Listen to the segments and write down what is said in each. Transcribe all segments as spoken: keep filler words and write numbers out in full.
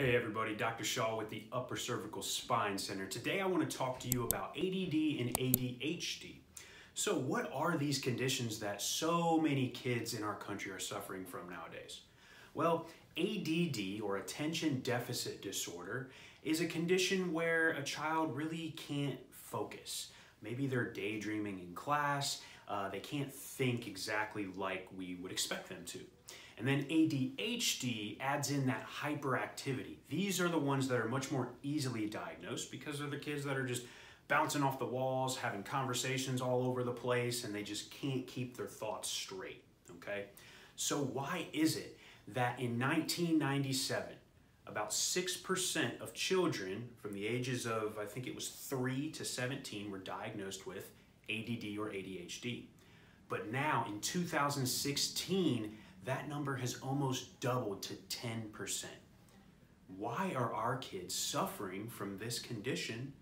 Hey everybody, Doctor Shaw with the Upper Cervical Spine Center. Today I want to talk to you about A D D and A D H D. So what are these conditions that so many kids in our country are suffering from nowadays? Well, A D D, or Attention Deficit Disorder, is a condition where a child really can't focus. Maybe they're daydreaming in class, uh, they can't think exactly like we would expect them to. And then A D H D adds in that hyperactivity. These are the ones that are much more easily diagnosed because they're the kids that are just bouncing off the walls, having conversations all over the place, and they just can't keep their thoughts straight, okay? So why is it that in nineteen ninety-seven, about six percent of children from the ages of, I think it was three to seventeen, were diagnosed with A D D or A D H D? But now in two thousand sixteen, that number has almost doubled to ten percent. Why are our kids suffering from this condition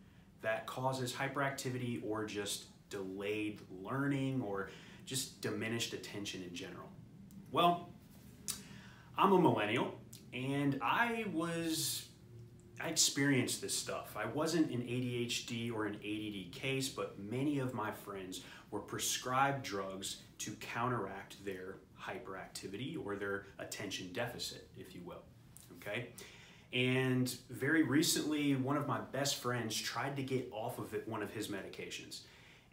that causes hyperactivity or just delayed learning or just diminished attention in general? Well, I'm a millennial and I was, I experienced this stuff. I wasn't an A D H D or an A D D case, but many of my friends were prescribed drugs to counteract their hyperactivity or their attention deficit, if you will, okay? And very recently, one of my best friends tried to get off of it, one of his medications.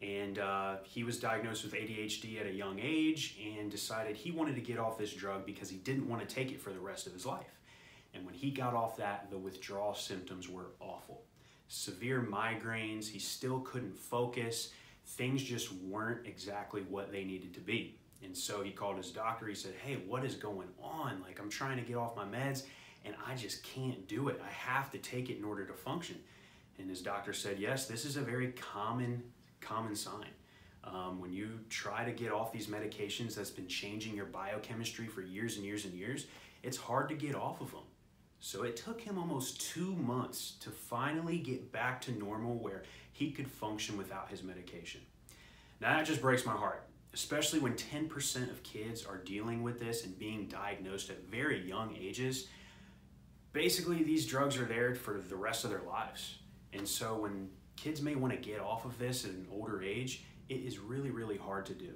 And uh, he was diagnosed with A D H D at a young age and decided he wanted to get off this drug because he didn't want to take it for the rest of his life. And when he got off that, the withdrawal symptoms were awful. Severe migraines, he still couldn't focus, things just weren't exactly what they needed to be. And so he called his doctor, he said, hey, what is going on? Like, I'm trying to get off my meds and I just can't do it. I have to take it in order to function. And his doctor said, yes, this is a very common, common sign. Um, when you try to get off these medications that's been changing your biochemistry for years and years and years, it's hard to get off of them. So it took him almost two months to finally get back to normal where he could function without his medication. Now that just breaks my heart, especially when ten percent of kids are dealing with this and being diagnosed at very young ages. Basically, these drugs are there for the rest of their lives. And so when kids may want to get off of this at an older age, it is really, really hard to do.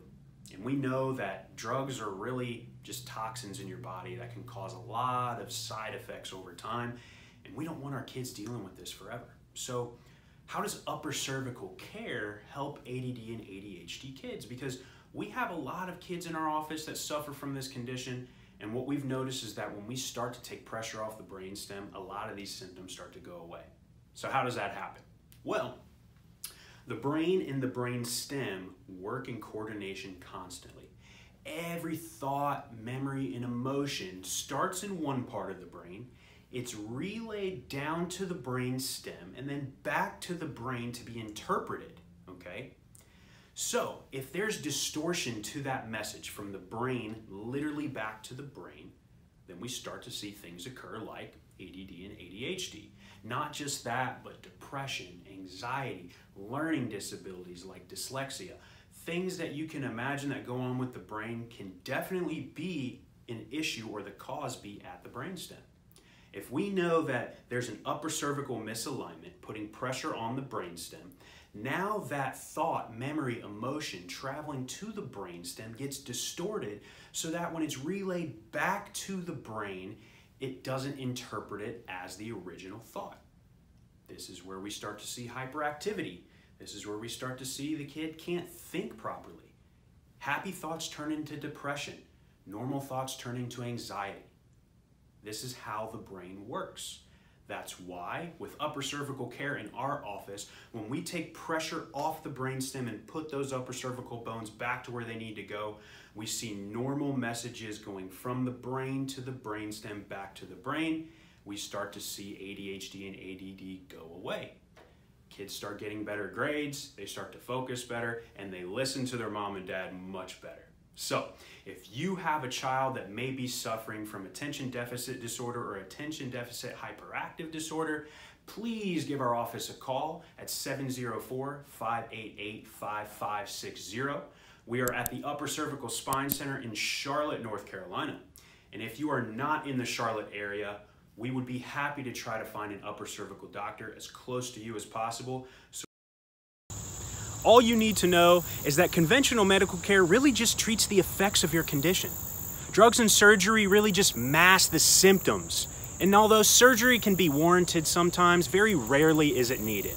And we know that drugs are really just toxins in your body that can cause a lot of side effects over time. And we don't want our kids dealing with this forever. So how does upper cervical care help A D D and A D H D kids? Because we have a lot of kids in our office that suffer from this condition. And what we've noticed is that when we start to take pressure off the brainstem, a lot of these symptoms start to go away. So how does that happen? Well, the brain and the brain stem work in coordination constantly. Every thought, memory, and emotion starts in one part of the brain. It's relayed down to the brain stem and then back to the brain to be interpreted, okay? So if there's distortion to that message from the brain literally back to the brain, then we start to see things occur like A D D and A D H D. Not just that, but depression, anxiety, learning disabilities like dyslexia. Things that you can imagine that go on with the brain can definitely be an issue or the cause be at the brainstem. If we know that there's an upper cervical misalignment putting pressure on the brainstem, now that thought, memory, emotion traveling to the brainstem gets distorted so that when it's relayed back to the brain, it doesn't interpret it as the original thought. This is where we start to see hyperactivity. This is where we start to see the kid can't think properly. Happy thoughts turn into depression. Normal thoughts turn into anxiety. This is how the brain works. That's why with upper cervical care in our office, when we take pressure off the brainstem and put those upper cervical bones back to where they need to go, we see normal messages going from the brain to the brainstem back to the brain. We start to see A D H D and A D D go away. Kids start getting better grades, they start to focus better, and they listen to their mom and dad much better. So if you have a child that may be suffering from attention deficit disorder or attention deficit hyperactive disorder, please give our office a call at seven zero four, five eight eight, five five six zero. We are at the Upper Cervical Spine Center in Charlotte, North Carolina. And if you are not in the Charlotte area, we would be happy to try to find an upper cervical doctor as close to you as possible. So all you need to know is that conventional medical care really just treats the effects of your condition. Drugs and surgery really just mask the symptoms. And although surgery can be warranted sometimes, very rarely is it needed.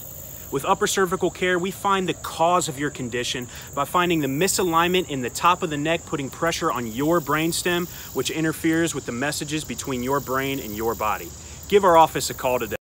With upper cervical care, we find the cause of your condition by finding the misalignment in the top of the neck, putting pressure on your brainstem, which interferes with the messages between your brain and your body. Give our office a call today.